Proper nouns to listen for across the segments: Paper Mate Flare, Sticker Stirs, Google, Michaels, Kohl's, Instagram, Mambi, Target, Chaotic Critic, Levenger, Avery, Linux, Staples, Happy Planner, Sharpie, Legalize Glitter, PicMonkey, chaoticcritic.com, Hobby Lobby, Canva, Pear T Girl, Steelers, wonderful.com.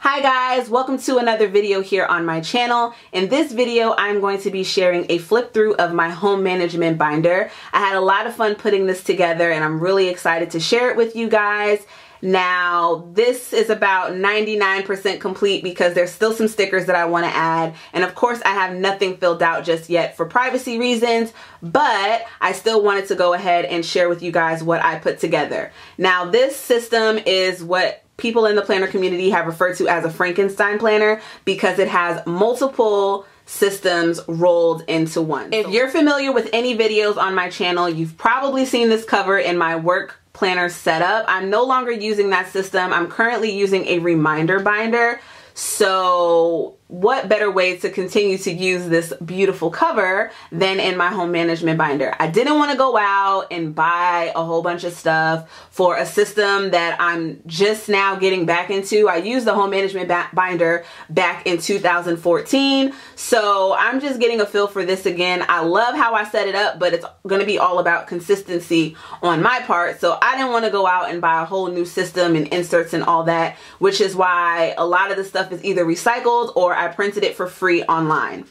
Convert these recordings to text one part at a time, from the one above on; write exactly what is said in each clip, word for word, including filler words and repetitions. Hi guys, welcome to another video here on my channel. In this video, I'm going to be sharing a flip through of my home management binder. I had a lot of fun putting this together and I'm really excited to share it with you guys. Now, this is about ninety-nine percent complete because there's still some stickers that I want to add. And of course, I have nothing filled out just yet for privacy reasons, but I still wanted to go ahead and share with you guys what I put together. Now, this system is what people in the planner community have referred to as a Frankenstein planner because it has multiple systems rolled into one. If you're familiar with any videos on my channel, you've probably seen this cover in my work planner setup. I'm no longer using that system. I'm currently using a reminder binder. So what better way to continue to use this beautiful cover than in my home management binder? I didn't want to go out and buy a whole bunch of stuff for a system that I'm just now getting back into. I used the home management binder back in two thousand fourteen. So I'm just getting a feel for this again. I love how I set it up, but it's going to be all about consistency on my part. So I didn't want to go out and buy a whole new system and inserts and all that, which is why a lot of the stuff is either recycled or I printed it for free online.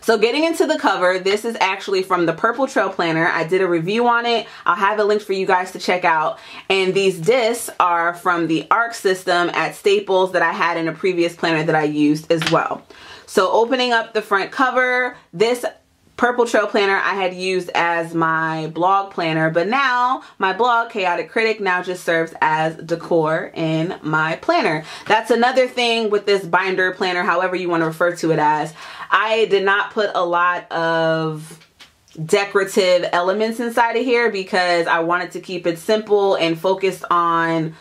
So getting into the cover, this is actually from the Purple Trail planner. I did a review on it. I'll have a link for you guys to check out. And these discs are from the A R C system at Staples that I had in a previous planner that I used as well. So opening up the front cover, this Purple Trail planner I had used as my blog planner, but now my blog, Chaotic Critic, now just serves as decor in my planner. That's another thing with this binder planner, however you want to refer to it as. I did not put a lot of decorative elements inside of here because I wanted to keep it simple and focused on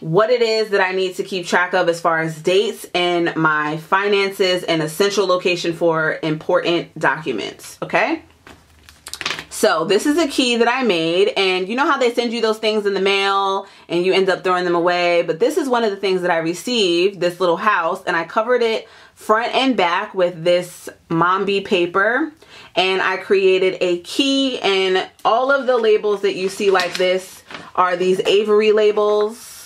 what it is that I need to keep track of as far as dates and my finances and a central location for important documents, okay? So this is a key that I made, and you know how they send you those things in the mail and you end up throwing them away, but this is one of the things that I received, this little house, and I covered it front and back with this Mambi paper, and I created a key, and all of the labels that you see like this are these Avery labels.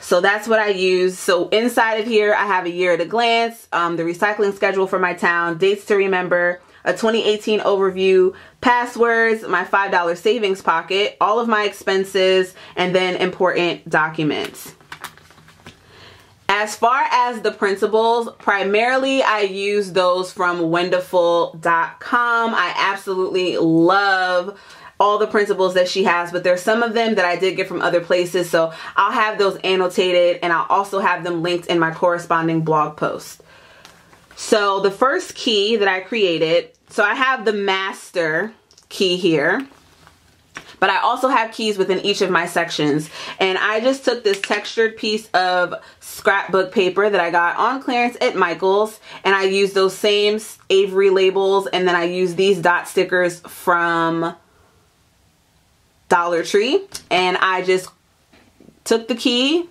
So that's what I use. So inside of here, I have a year at a glance, um, the recycling schedule for my town, dates to remember, a twenty eighteen overview, passwords, my five dollar savings pocket, all of my expenses, and then important documents. As far as the printables, primarily I use those from wonderful dot com. I absolutely love all the printables that she has, but there's some of them that I did get from other places, so I'll have those annotated and I'll also have them linked in my corresponding blog post. So the first key that I created, so I have the master key here, but I also have keys within each of my sections, and I just took this textured piece of scrapbook paper that I got on clearance at Michaels, and I used those same Avery labels, and then I used these dot stickers from Dollar Tree, and I just took the key.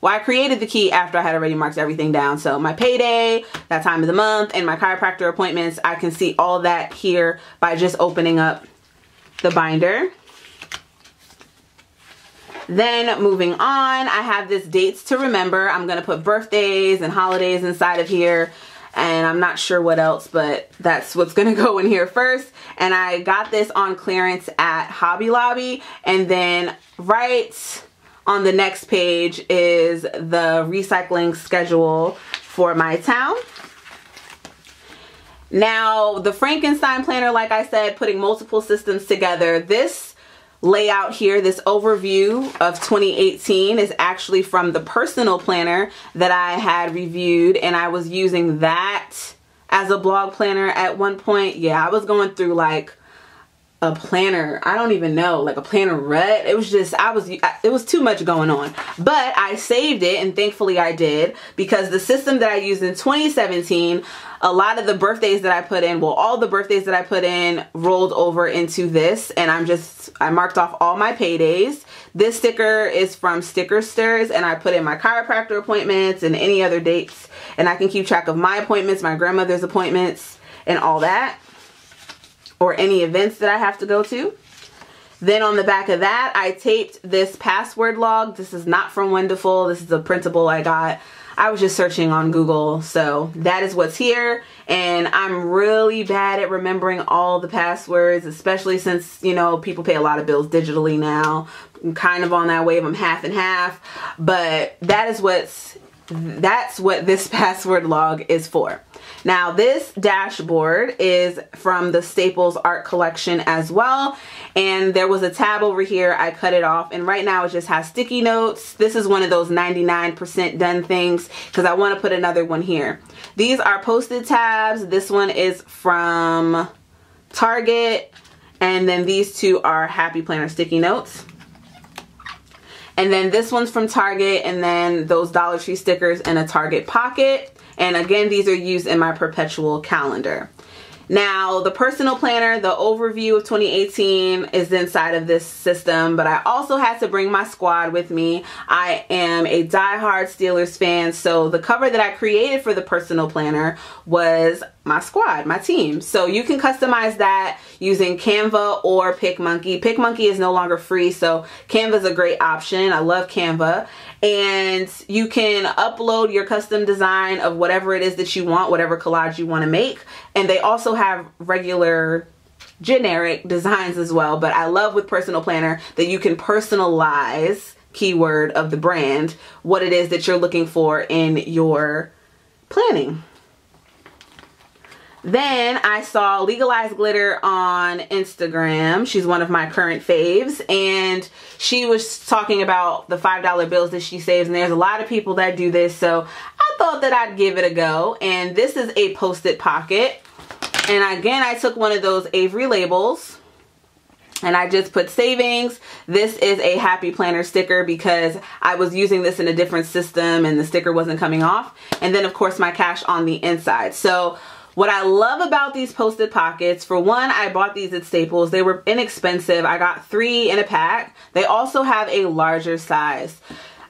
Well, I created the key after I had already marked everything down. So my payday, that time of the month, and my chiropractor appointments, I can see all that here by just opening up the binder. Then moving on, I have this dates to remember. I'm gonna put birthdays and holidays inside of here, and I'm not sure what else, but that's what's gonna go in here first. And I got this on clearance at Hobby Lobby. And then right on the next page is the recycling schedule for my town. Now, the Frankenstein planner, like I said, putting multiple systems together. This layout here, this overview of twenty eighteen, is actually from the personal planner that I had reviewed, and I was using that as a blog planner at one point. Yeah, I was going through like a planner, I don't even know, like a planner rut. It was just, I was, it was too much going on, but I saved it, and thankfully I did, because the system that I used in twenty seventeen, a lot of the birthdays that I put in, well, all the birthdays that I put in rolled over into this, and I'm just, I marked off all my paydays. This sticker is from Sticker Stirs, and I put in my chiropractor appointments and any other dates, and I can keep track of my appointments, my grandmother's appointments, and all that, or any events that I have to go to. Then on the back of that, I taped this password log. This is not from Wonderful. This is a printable I got. I was just searching on Google, so that is what's here. And I'm really bad at remembering all the passwords, especially since, you know, people pay a lot of bills digitally now. I'm kind of on that wave. I'm half and half, but that is what's that's what this password log is for. Now, this dashboard is from the Staples art collection as well, and there was a tab over here. I cut it off, and right now it just has sticky notes. This is one of those ninety-nine percent done things because I want to put another one here. These are Post-it tabs. This one is from Target, and then these two are Happy Planner sticky notes. And then this one's from Target, and then those Dollar Tree stickers in a Target pocket. And again, these are used in my perpetual calendar. Now, the personal planner, the overview of twenty eighteen is inside of this system, but I also had to bring my squad with me. I am a diehard Steelers fan, so the cover that I created for the personal planner was my squad, my team. So you can customize that using Canva or PicMonkey. PicMonkey is no longer free, so Canva is a great option. I love Canva. And you can upload your custom design of whatever it is that you want, whatever collage you want to make. And they also have regular generic designs as well, but I love with personal planner that you can personalize, keyword of the brand, what it is that you're looking for in your planning. Then I saw Legalize Glitter on Instagram. She's one of my current faves, and she was talking about the five dollar bills that she saves, and there's a lot of people that do this, so I thought that I'd give it a go. And this is a Post-it pocket, and again, I took one of those Avery labels and I just put savings. This is a Happy Planner sticker because I was using this in a different system and the sticker wasn't coming off. And then of course my cash on the inside. So what I love about these Post-it pockets, for one, I bought these at Staples. They were inexpensive. I got three in a pack. They also have a larger size.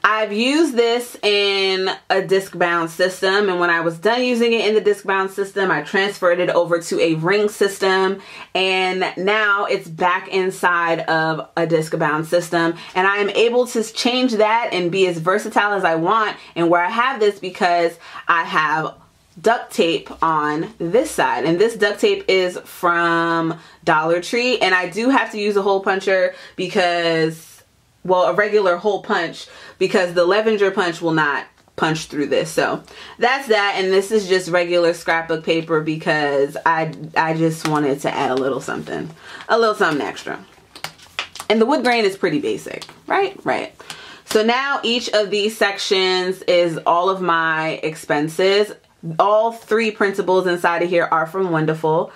I've used this in a disc-bound system, and when I was done using it in the disc-bound system, I transferred it over to a ring system, and now it's back inside of a disc-bound system, and I am able to change that and be as versatile as I want. And where I have this, because I have duct tape on this side, and this duct tape is from Dollar Tree, and I do have to use a hole puncher because, well, a regular hole punch, because the Levenger punch will not punch through this. So that's that, and this is just regular scrapbook paper because I, I just wanted to add a little something, a little something extra. And the wood grain is pretty basic, right? Right. So now each of these sections is all of my expenses. All three printables inside of here are from Wonderful.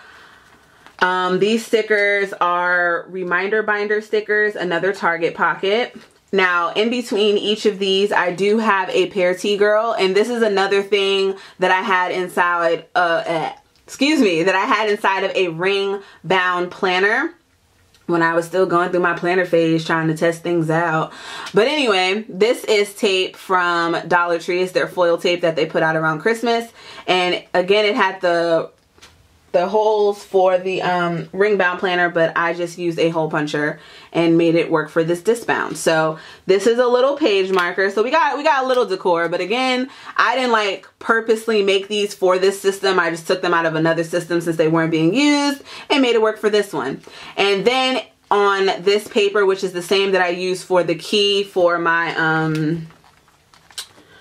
Um, these stickers are reminder binder stickers, another Target pocket. Now, in between each of these, I do have a Pear T Girl, and this is another thing that I had inside, uh, eh, excuse me, that I had inside of a ring bound planner when I was still going through my planner phase trying to test things out. But anyway, this is tape from Dollar Tree. It's their foil tape that they put out around Christmas. And again, it had the the holes for the um, ring bound planner, but I just used a hole puncher and made it work for this disc bound. So this is a little page marker. So we got we got a little decor, but again, I didn't like purposely make these for this system. I just took them out of another system since they weren't being used and made it work for this one. And then on this paper, which is the same that I use for the key for my um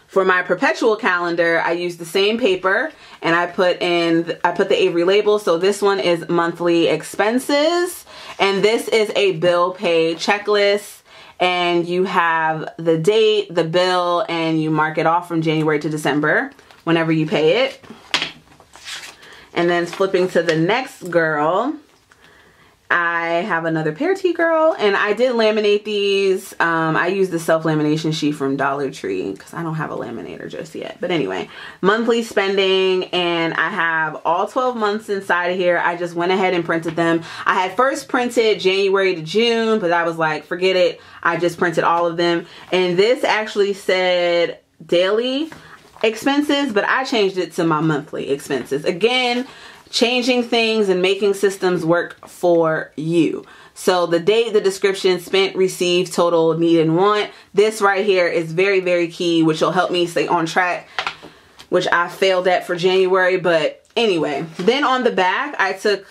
for my perpetual calendar, I used the same paper, and I put in, I put the Avery label. So this one is monthly expenses, and this is a bill pay checklist, and you have the date, the bill, and you mark it off from January to December whenever you pay it. And then flipping to the next girl, I have another Pear T Girl, and I did laminate these. Um, I used the self-lamination sheet from Dollar Tree because I don't have a laminator just yet. But anyway, monthly spending, and I have all twelve months inside of here. I just went ahead and printed them. I had first printed January to June, but I was like, forget it. I just printed all of them. And this actually said daily expenses, but I changed it to my monthly expenses. Again, changing things and making systems work for you. So the date, the description, spent, received, total, need, and want. This right here is very, very key, which will help me stay on track, which I failed at for January. But anyway, then on the back, I took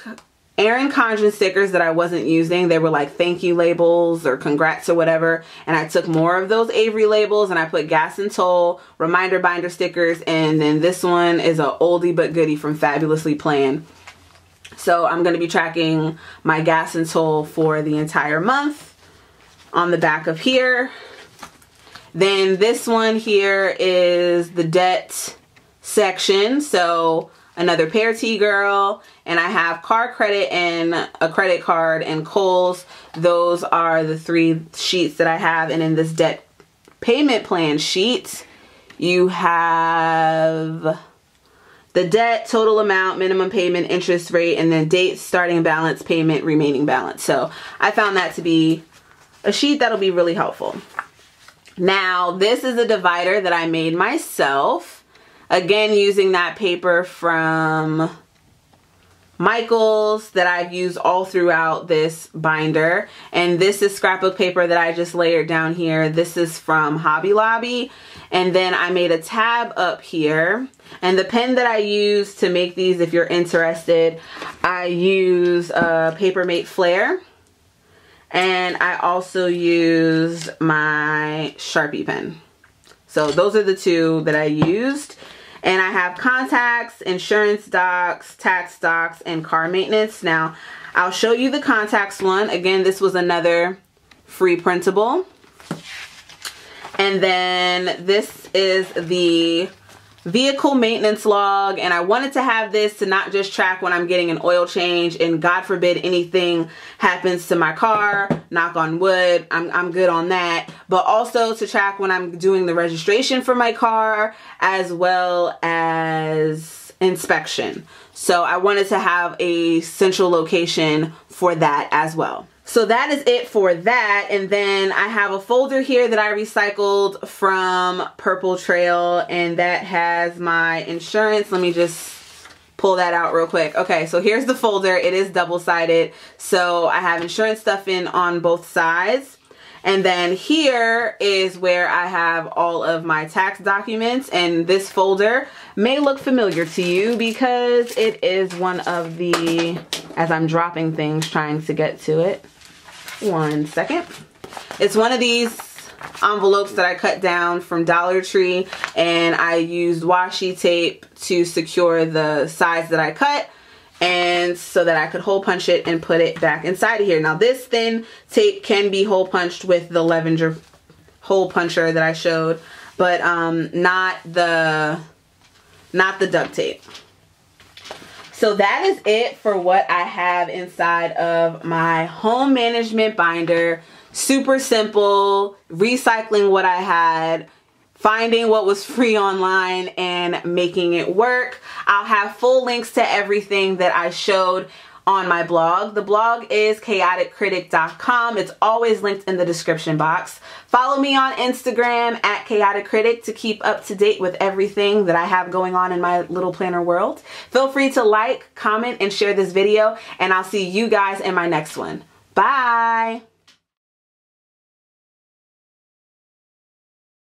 Erin Condren stickers that I wasn't using. They were like thank you labels or congrats or whatever. And I took more of those Avery labels and I put Gas and Toll, Reminder Binder stickers, and then this one is an oldie but goodie from Fabulously Planned. So I'm going to be tracking my Gas and Toll for the entire month on the back of here. Then this one here is the debt section. So another Pear T Girl, and I have car credit and a credit card and Kohl's. Those are the three sheets that I have. And in this debt payment plan sheet, you have the debt, total amount, minimum payment, interest rate, and then date, starting balance, payment, remaining balance. So I found that to be a sheet that'll be really helpful. Now, this is a divider that I made myself. Again, using that paper from Michaels that I've used all throughout this binder. And this is scrapbook paper that I just layered down here. This is from Hobby Lobby. And then I made a tab up here. And the pen that I use to make these, if you're interested, I use uh, Paper Mate Flare. And I also use my Sharpie pen. So those are the two that I used. And I have contacts, insurance docs, tax docs, and car maintenance. Now, I'll show you the contacts one. Again, this was another free printable. And then this is the vehicle maintenance log. And I wanted to have this to not just track when I'm getting an oil change and God forbid anything happens to my car, knock on wood, I'm, I'm good on that. But also to track when I'm doing the registration for my car as well as inspection. So I wanted to have a central location for that as well. So that is it for that. And then I have a folder here that I recycled from Purple Trail, and that has my insurance. Let me just pull that out real quick. Okay, so here's the folder. It is double-sided. So I have insurance stuff in on both sides. And then here is where I have all of my tax documents, and this folder may look familiar to you because it is one of the, as I'm dropping things, trying to get to it. One second. It's one of these envelopes that I cut down from Dollar Tree, and I used washi tape to secure the sides that I cut, and so that I could hole punch it and put it back inside of here. Now this thin tape can be hole punched with the Levenger hole puncher that I showed, but um, not the not the duct tape. So that is it for what I have inside of my home management binder. Super simple, recycling what I had, finding what was free online and making it work. I'll have full links to everything that I showed on my blog. The blog is chaotic critic dot com. It's always linked in the description box. Follow me on Instagram at Chaotic Critic to keep up to date with everything that I have going on in my little planner world. Feel free to like, comment, and share this video, and I'll see you guys in my next one. Bye!